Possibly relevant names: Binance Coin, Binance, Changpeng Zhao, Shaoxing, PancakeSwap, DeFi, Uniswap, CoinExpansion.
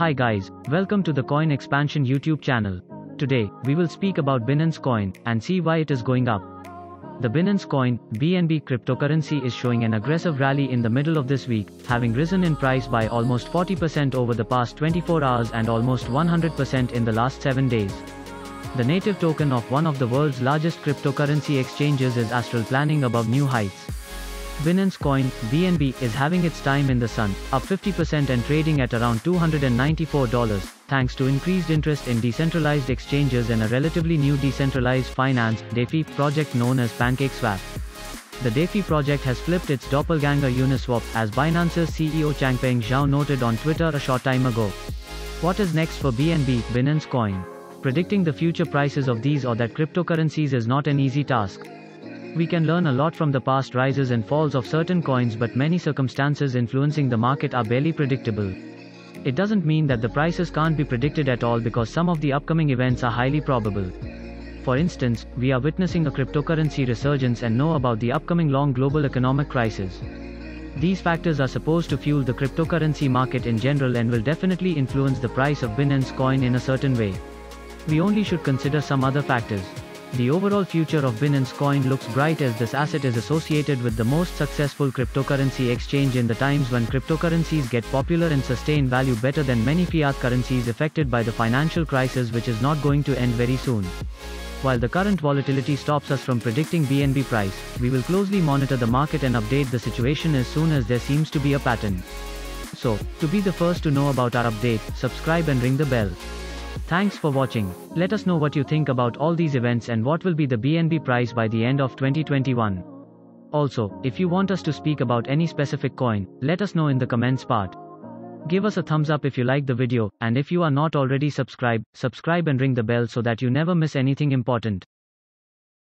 Hi guys, welcome to the Coin Expansion YouTube channel. Today, we will speak about Binance Coin, and see why it is going up. The Binance Coin, BNB cryptocurrency is showing an aggressive rally in the middle of this week, having risen in price by almost 40% over the past 24 hours and almost 100% in the last 7 days. The native token of one of the world's largest cryptocurrency exchanges is astral planning above new heights. Binance Coin, BNB, is having its time in the sun, up 50% and trading at around $294, thanks to increased interest in decentralized exchanges and a relatively new decentralized finance, DeFi, project known as PancakeSwap. The DeFi project has flipped its doppelganger Uniswap, as Binance's CEO Changpeng Zhao noted on Twitter a short time ago. What is next for BNB, Binance Coin? Predicting the future prices of these or that cryptocurrencies is not an easy task. We can learn a lot from the past rises and falls of certain coins, but many circumstances influencing the market are barely predictable. It doesn't mean that the prices can't be predicted at all, because some of the upcoming events are highly probable. For instance, we are witnessing a cryptocurrency resurgence and know about the upcoming long global economic crisis. These factors are supposed to fuel the cryptocurrency market in general and will definitely influence the price of Binance Coin in a certain way. We only should consider some other factors. The overall future of Binance Coin looks bright, as this asset is associated with the most successful cryptocurrency exchange in the times when cryptocurrencies get popular and sustain value better than many fiat currencies affected by the financial crisis, which is not going to end very soon. While the current volatility stops us from predicting BNB price, we will closely monitor the market and update the situation as soon as there seems to be a pattern. So, to be the first to know about our update, subscribe and ring the bell. Thanks for watching. Let us know what you think about all these events and what will be the BNB price by the end of 2021. Also, if you want us to speak about any specific coin, let us know in the comments part. Give us a thumbs up if you like the video, and if you are not already subscribed, subscribe and ring the bell so that you never miss anything important.